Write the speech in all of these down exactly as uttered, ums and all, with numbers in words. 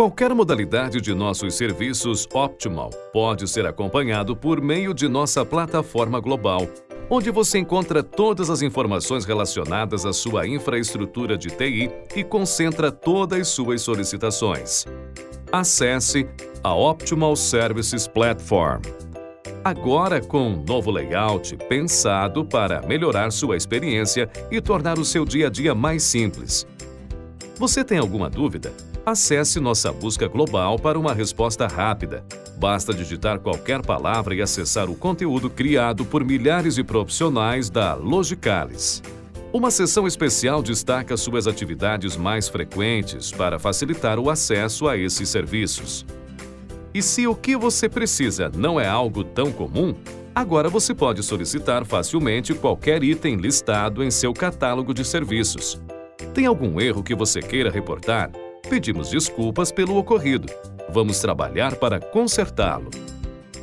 Qualquer modalidade de nossos serviços Optimal pode ser acompanhado por meio de nossa plataforma global, onde você encontra todas as informações relacionadas à sua infraestrutura de T I e concentra todas as suas solicitações. Acesse a Optimal Services Platform. Agora com um novo layout pensado para melhorar sua experiência e tornar o seu dia a dia mais simples. Você tem alguma dúvida? Acesse nossa busca global para uma resposta rápida. Basta digitar qualquer palavra e acessar o conteúdo criado por milhares de profissionais da Logicalis. Uma seção especial destaca suas atividades mais frequentes para facilitar o acesso a esses serviços. E se o que você precisa não é algo tão comum, agora você pode solicitar facilmente qualquer item listado em seu catálogo de serviços. Tem algum erro que você queira reportar? Pedimos desculpas pelo ocorrido. Vamos trabalhar para consertá-lo.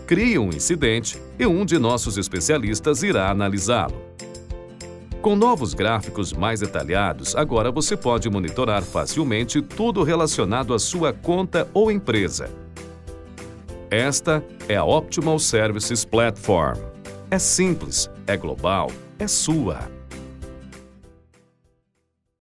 Crie um incidente e um de nossos especialistas irá analisá-lo. Com novos gráficos mais detalhados, agora você pode monitorar facilmente tudo relacionado à sua conta ou empresa. Esta é a Optimal Services Platform. É simples, é global, é sua.